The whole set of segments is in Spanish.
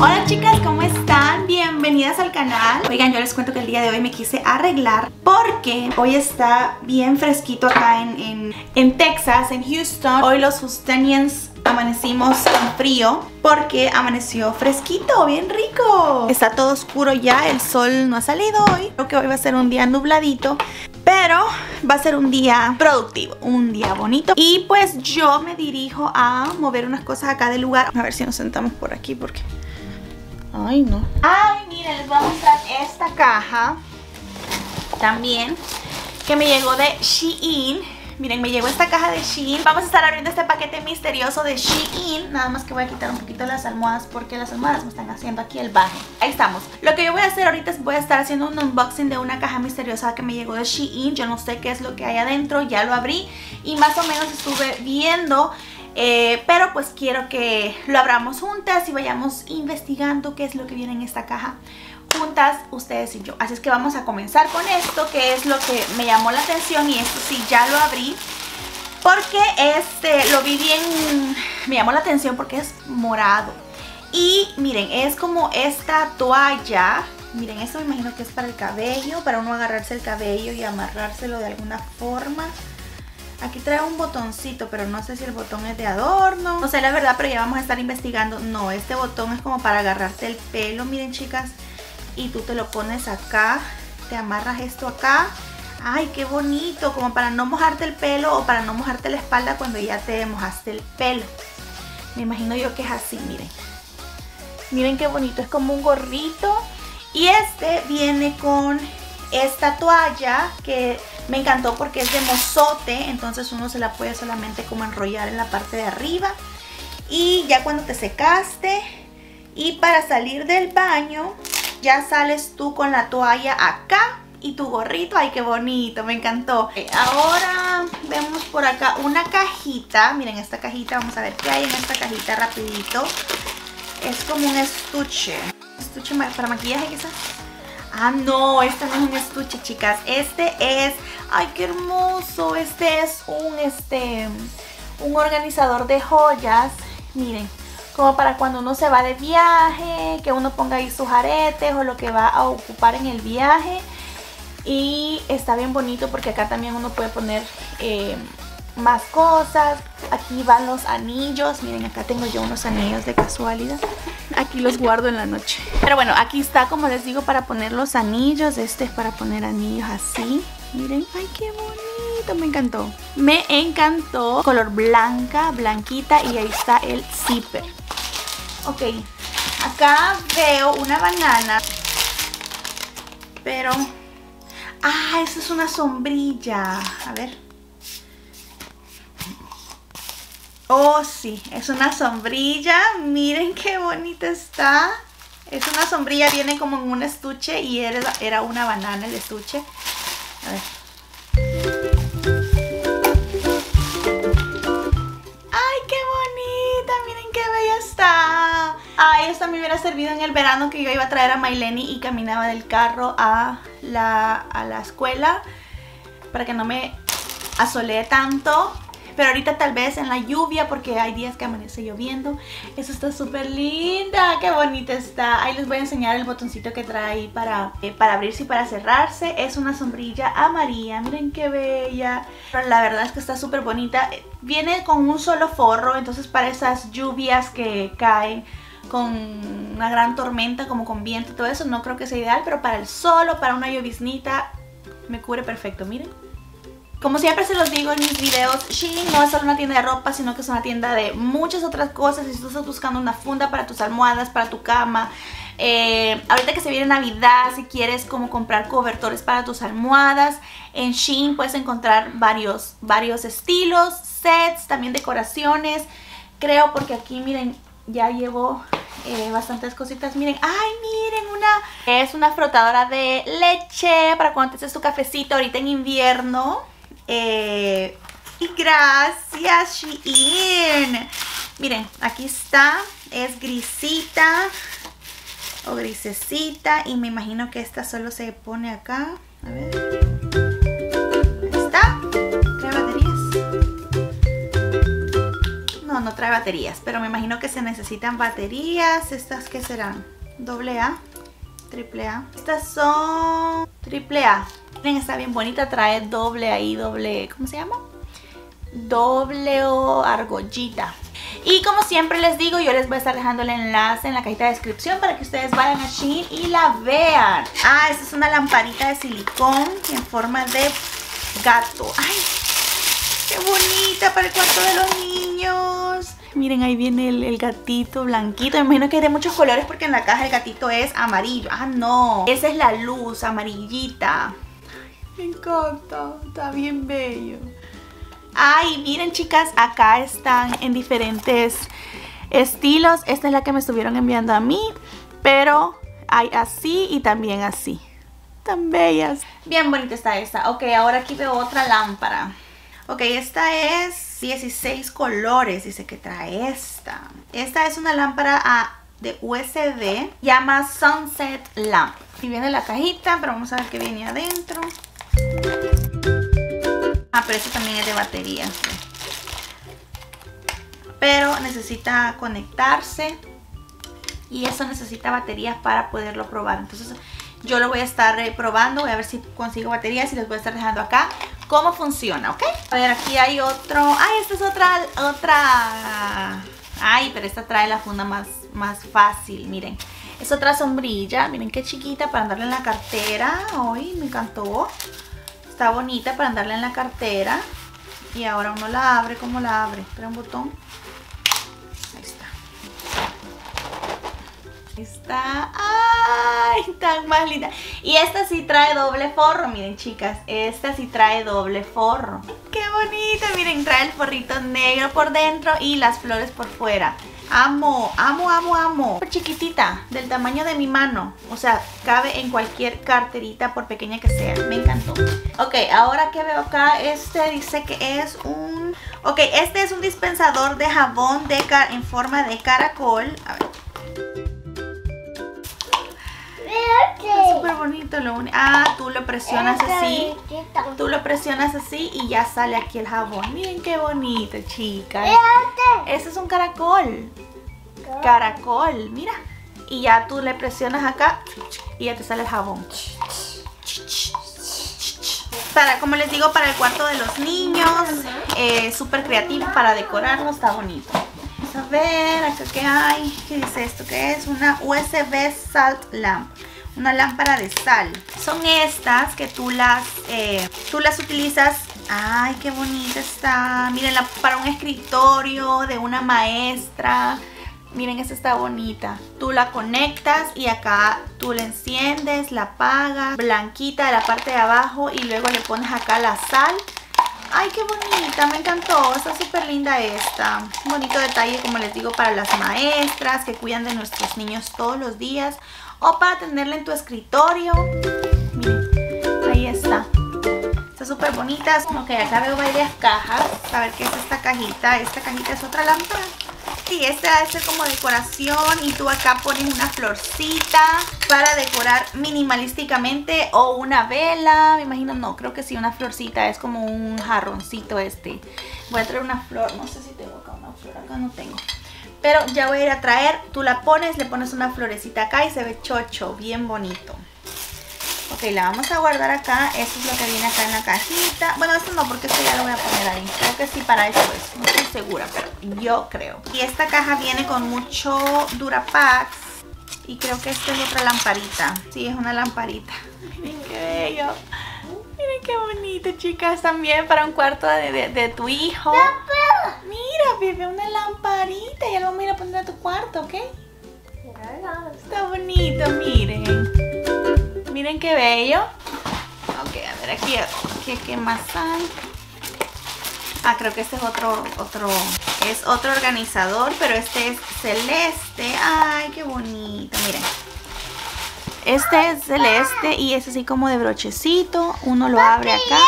Hola chicas, ¿cómo están? Bienvenidas al canal. Oigan, yo les cuento que el día de hoy me quise arreglar porque hoy está bien fresquito acá en Texas, en Houston. Hoy los houstonians amanecimos con frío porque amaneció fresquito, bien rico. Está todo oscuro ya, el sol no ha salido hoy. Creo que hoy va a ser un día nubladito, pero va a ser un día productivo, un día bonito. Y pues yo me dirijo a mover unas cosas acá del lugar. A ver si nos sentamos por aquí porque... Ay, no. Ay, miren, les voy a mostrar esta caja también que me llegó de Shein. Miren, me llegó esta caja de Shein. Vamos a estar abriendo este paquete misterioso de Shein. Nada más que voy a quitar un poquito las almohadas porque las almohadas me están haciendo aquí el baje. Ahí estamos. Lo que yo voy a hacer ahorita es voy a estar haciendo un unboxing de una caja misteriosa que me llegó de Shein. Yo no sé qué es lo que hay adentro, ya lo abrí y más o menos estuve viendo... pero pues quiero que lo abramos juntas y vayamos investigando qué es lo que viene en esta caja juntas, ustedes y yo. Así es que vamos a comenzar con esto, que es lo que me llamó la atención. Y esto sí, ya lo abrí porque lo vi bien, me llamó la atención porque es morado. Y miren, es como esta toalla. Miren, esto me imagino que es para el cabello, para uno agarrarse el cabello y amarrárselo de alguna forma. Aquí trae un botoncito, pero no sé si el botón es de adorno. No sé la verdad, pero ya vamos a estar investigando. No, este botón es como para agarrarte el pelo, miren chicas. Y tú te lo pones acá, te amarras esto acá. Ay, qué bonito, como para no mojarte el pelo o para no mojarte la espalda cuando ya te mojaste el pelo. Me imagino yo que es así, miren. Miren qué bonito, es como un gorrito. Y este viene con esta toalla que... me encantó porque es de mozote, entonces uno se la puede solamente como enrollar en la parte de arriba. Y ya cuando te secaste y para salir del baño, ya sales tú con la toalla acá y tu gorrito. ¡Ay, qué bonito! Me encantó. Ahora vemos por acá una cajita. Miren esta cajita, vamos a ver qué hay en esta cajita rapidito. Es como un estuche. ¿Estuche para maquillaje quizás? Ah, no, este no es un estuche, chicas. Este es... ¡Ay, qué hermoso! Este es un organizador de joyas. Miren, como para cuando uno se va de viaje, que uno ponga ahí sus aretes o lo que va a ocupar en el viaje. Y está bien bonito porque acá también uno puede poner más cosas. Aquí van los anillos. Miren, acá tengo yo unos anillos de casualidad. Aquí los guardo en la noche. Pero bueno, aquí está, como les digo, para poner los anillos. Este es para poner anillos así. Miren, ay, qué bonito. Me encantó. Me encantó. Color blanca, blanquita. Y ahí está el zipper. Ok, acá veo una banana. Pero... ah, eso es una sombrilla. A ver. Oh sí, es una sombrilla, miren qué bonita está. Es una sombrilla, viene como en un estuche y era una banana el estuche. A ver. ¡Ay, qué bonita! Miren qué bella está. Ay, esta me hubiera servido en el verano que yo iba a traer a Mylenny y caminaba del carro a la escuela para que no me asolee tanto. Pero ahorita tal vez en la lluvia, porque hay días que amanece lloviendo. Eso está súper linda, qué bonita está. Ahí les voy a enseñar el botoncito que trae ahí para abrirse y para cerrarse. Es una sombrilla amarilla, miren qué bella. Pero la verdad es que está súper bonita. Viene con un solo forro, entonces para esas lluvias que caen con una gran tormenta, como con viento y todo eso, no creo que sea ideal. Pero para el sol o para una lloviznita me cubre perfecto, miren. Como siempre se los digo en mis videos, Shein no es solo una tienda de ropa, sino que es una tienda de muchas otras cosas. Si tú estás buscando una funda para tus almohadas, para tu cama, ahorita que se viene Navidad, si quieres como comprar cobertores para tus almohadas, en Shein puedes encontrar varios estilos, sets, también decoraciones. Creo porque aquí, miren, ya llevo bastantes cositas. Miren, ay, miren, es una frotadora de leche para cuando te haces tu cafecito ahorita en invierno. Y gracias Shein. Miren, aquí está. Es grisita o grisecita. Y me imagino que esta solo se pone acá. A ver. Ahí está. Trae baterías. No, no trae baterías, pero me imagino que se necesitan baterías. Estas que serán AA, AAA. Estas son AAA. Miren, está bien bonita, trae doble ahí, doble, ¿cómo se llama? Doble argollita. Y como siempre les digo, yo les voy a estar dejando el enlace en la cajita de descripción para que ustedes vayan a Shein y la vean. Ah, esta es una lamparita de silicón en forma de gato. ¡Ay! ¡Qué bonita para el cuarto de los niños! Miren, ahí viene el gatito blanquito. Me imagino que hay de muchos colores porque en la caja el gatito es amarillo. ¡Ah, no! Esa es la luz amarillita. Ay, me encanta. Está bien bello. Ay, miren chicas, acá están en diferentes estilos. Esta es la que me estuvieron enviando a mí, pero hay así y también así. Tan bellas. Bien bonita está esta. Ok, ahora aquí veo otra lámpara. Ok, esta es 16 colores, dice que trae esta. Esta es una lámpara de USB, llama Sunset Lamp. Y viene la cajita, pero vamos a ver qué viene adentro. Ah, pero esto también es de batería. Pero necesita conectarse. Y eso necesita baterías para poderlo probar. Entonces yo lo voy a estar probando. Voy a ver si consigo baterías y les voy a estar dejando acá cómo funciona, ¿ok? A ver, aquí hay otro. Ay, esta es otra. Ay, pero esta trae la funda más fácil, miren. Es otra sombrilla. Miren qué chiquita para andarla en la cartera. Ay, me encantó. Está bonita para andarla en la cartera. Y ahora uno la abre. ¿Cómo la abre? Espera un botón. Ahí está. Ahí está. ¡Ay! Tan más linda. Y esta sí trae doble forro. Miren, chicas. Esta sí trae doble forro. ¡Qué bonita! Miren, trae el forrito negro por dentro y las flores por fuera. Amo, amo, amo, amo. Chiquitita, del tamaño de mi mano. O sea, cabe en cualquier carterita, por pequeña que sea. Me encantó. Ok, ahora que veo acá, este dice que es un... Ok, este es un dispensador de jabón en forma de caracol. A ver. Es súper bonito. Ah, tú lo presionas así. Tú lo presionas así y ya sale aquí el jabón. Miren qué bonito, chicas. Este es un caracol. Caracol, mira. Y ya tú le presionas acá y ya te sale el jabón. Para, como les digo, para el cuarto de los niños. Súper creativo para decorarlo. Está bonito. A ver, acá que hay. ¿Qué dice esto? ¿Qué es? Una USB Salt Lamp. Una lámpara de sal. Son estas que tú las utilizas. Ay, qué bonita está. Mírenla para un escritorio de una maestra. Miren, esta está bonita. Tú la conectas y acá tú la enciendes, la apagas. Blanquita de la parte de abajo y luego le pones acá la sal. Ay, qué bonita, me encantó, está súper linda esta. Un bonito detalle, como les digo, para las maestras que cuidan de nuestros niños todos los días. O para tenerla en tu escritorio. Miren, ahí está. Está súper bonita. Ok, acá veo varias cajas. A ver qué es esta cajita. Esta cajita es otra lámpara. Sí, esta es como decoración y tú acá pones una florcita para decorar minimalísticamente o una vela, me imagino, no, creo que sí, una florcita, es como un jarroncito este. Voy a traer una flor, no sé si tengo acá una flor, acá no tengo, pero ya voy a ir a traer, tú la pones, le pones una florecita acá y se ve chocho, bien bonito. Ok, la vamos a guardar acá, eso es lo que viene acá en la cajita. Bueno, esto no, porque esto ya lo voy a poner ahí. Creo que sí para eso es, no estoy segura, pero yo creo. Y esta caja viene con mucho Durapax. Y creo que esta es otra lamparita. Sí, es una lamparita. Miren qué bello. Miren qué bonito, chicas. También para un cuarto de tu hijo. Mira, vive una lamparita. Ya lo vamos a ir a poner a tu cuarto, ¿ok? Está bonito, miren. Miren qué bello. Ok, a ver aquí, ¿qué más hay? Ah, creo que este es otro organizador, pero este es celeste. Ay, qué bonito, miren. Este es celeste y es así como de brochecito. Uno lo abre acá.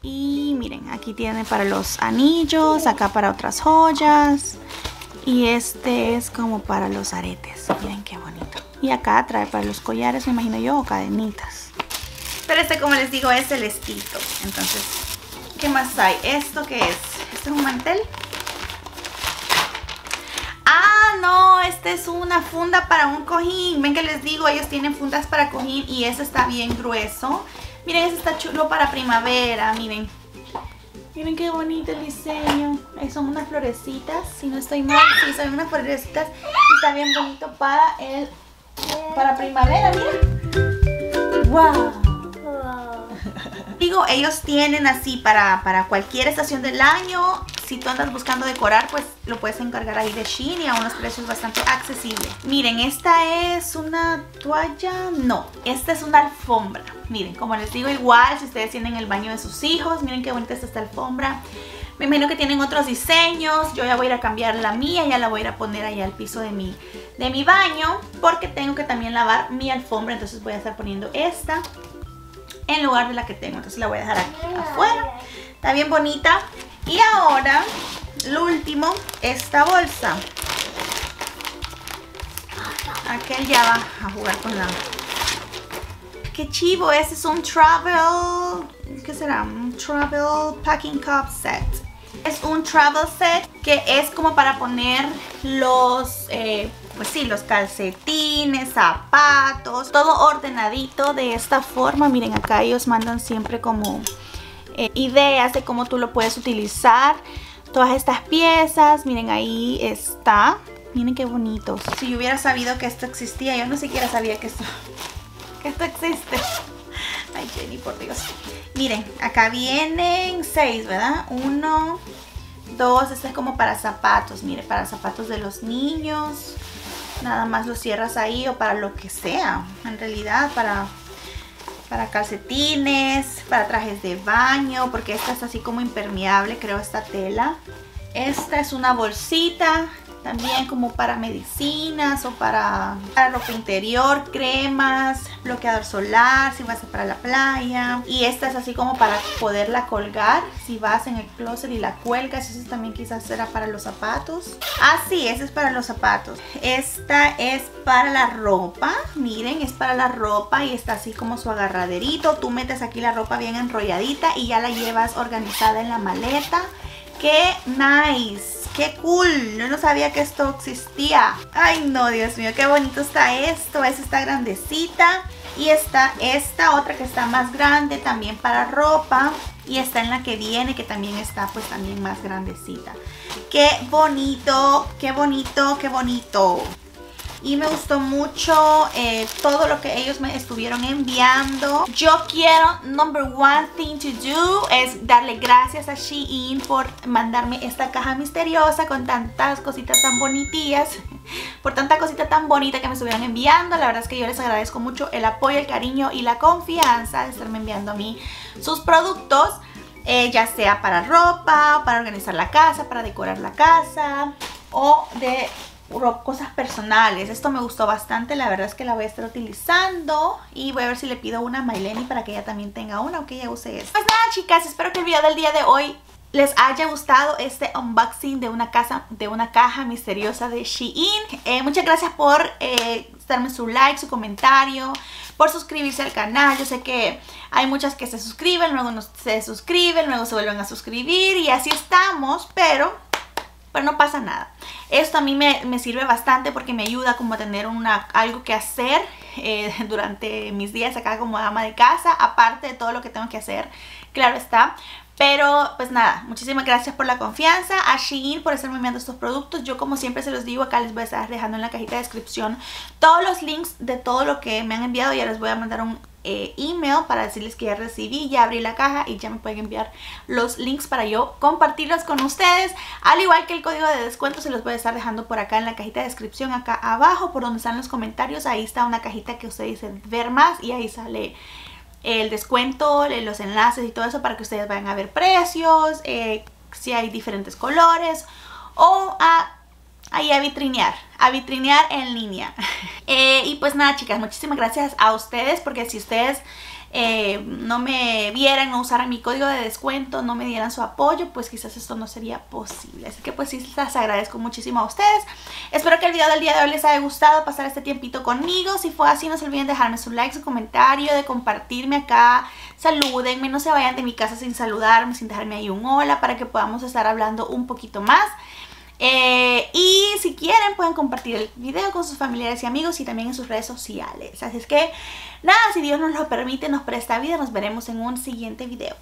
Y miren, aquí tiene para los anillos, acá para otras joyas. Y este es como para los aretes. Miren qué bonito. Y acá trae para los collares, me imagino yo, o cadenitas. Pero este, como les digo, es celestito. Entonces, ¿qué más hay? ¿Esto qué es? ¿Esto es un mantel? no, esta es una funda para un cojín. Ven que les digo, ellos tienen fundas para cojín y ese está bien grueso. Miren, ese está chulo para primavera, miren. Miren qué bonito el diseño. Son unas florecitas, si no estoy mal, sí, son unas florecitas. Y está bien bonito para el... para primavera, miren. ¡Wow! Digo, ellos tienen así para cualquier estación del año. Si tú andas buscando decorar, pues lo puedes encargar ahí de Shein y a unos precios bastante accesibles. Miren, esta es una toalla, no, esta es una alfombra. Miren, como les digo, igual si ustedes tienen el baño de sus hijos, miren qué bonita está esta alfombra. Me imagino que tienen otros diseños. Yo ya voy a ir a cambiar la mía, ya la voy a ir a poner ahí al piso de mi baño, porque tengo que también lavar mi alfombra, entonces voy a estar poniendo esta en lugar de la que tengo, entonces la voy a dejar aquí afuera. Está bien bonita. Y ahora, lo último, esta bolsa. Aquel ya va a jugar con la... ¡Qué chivo! Este es un travel... ¿qué será? Un travel packing cup set. Es un travel set que es como para poner los... pues sí, los calcetines, zapatos, todo ordenadito de esta forma. Miren, acá ellos mandan siempre como... ideas de cómo tú lo puedes utilizar, todas estas piezas. Miren, ahí está, miren qué bonito. Si yo hubiera sabido que esto existía, yo no siquiera sabía que esto existe. Ay, Jenny, por Dios. Miren, acá vienen 6, ¿verdad? 1, 2, este es como para zapatos, mire, para zapatos de los niños. Nada más lo cierras ahí o para lo que sea, en realidad, para calcetines, para trajes de baño, porque esta es así como impermeable, creo, esta tela. Esta es una bolsita, también como para medicinas o para ropa interior, cremas, bloqueador solar, si vas para la playa. Y esta es así como para poderla colgar, si vas en el closet y la cuelgas. Eso también quizás será para los zapatos. Ah, sí, esta es para los zapatos. Esta es para la ropa, miren, es para la ropa y está así como su agarraderito. Tú metes aquí la ropa bien enrolladita y ya la llevas organizada en la maleta. ¡Qué nice! ¡Qué cool! Yo no sabía que esto existía. ¡Ay, no! Dios mío, qué bonito está esto. Es esta grandecita. Y está esta otra que está más grande, también para ropa. Y está en la que viene, que también está pues también más grandecita. ¡Qué bonito! ¡Qué bonito! ¡Qué bonito! Y me gustó mucho todo lo que ellos me estuvieron enviando. Yo quiero, number one thing to do, es darle gracias a Shein por mandarme esta caja misteriosa con tantas cositas tan bonitillas. Por tanta cosita tan bonita que me estuvieron enviando. La verdad es que yo les agradezco mucho el apoyo, el cariño y la confianza de estarme enviando a mí sus productos. Ya sea para ropa, para organizar la casa, para decorar la casa o de... cosas personales. Esto me gustó bastante, la verdad es que la voy a estar utilizando y voy a ver si le pido una a Mylenny para que ella también tenga una o que ella use esta. Pues nada, chicas, espero que el video del día de hoy les haya gustado este unboxing de una caja misteriosa de Shein. Muchas gracias por darme su like, su comentario, por suscribirse al canal. Yo sé que hay muchas que se suscriben, luego no se suscriben, luego se vuelven a suscribir y así estamos, pero no pasa nada. Esto a mí me sirve bastante porque me ayuda como a tener algo que hacer durante mis días acá como ama de casa, aparte de todo lo que tengo que hacer, claro está. Pero pues nada, muchísimas gracias por la confianza, a Shein por estarme enviando estos productos. Yo como siempre se los digo, acá les voy a estar dejando en la cajita de descripción todos los links de todo lo que me han enviado. Ya les voy a mandar un email para decirles que ya recibí, ya abrí la caja y ya me pueden enviar los links para yo compartirlos con ustedes, al igual que el código de descuento. Se los voy a estar dejando por acá en la cajita de descripción, acá abajo por donde están los comentarios. Ahí está una cajita que ustedes dicen ver más y ahí sale el descuento, los enlaces y todo eso para que ustedes vayan a ver precios, si hay diferentes colores o ahí a vitrinear en línea. Y pues nada, chicas, muchísimas gracias a ustedes, porque si ustedes no me vieran, no usaran mi código de descuento, no me dieran su apoyo, pues quizás esto no sería posible. Así que pues sí, las agradezco muchísimo a ustedes. Espero que el video del día de hoy les haya gustado, pasar este tiempito conmigo. Si fue así, no se olviden dejarme su like, su comentario, de compartirme acá. Salúdenme, no se vayan de mi casa sin saludarme, sin dejarme ahí un hola, para que podamos estar hablando un poquito más. Y si quieren pueden compartir el video con sus familiares y amigos y también en sus redes sociales. Así es que nada, si Dios nos lo permite, nos presta vida, nos veremos en un siguiente video.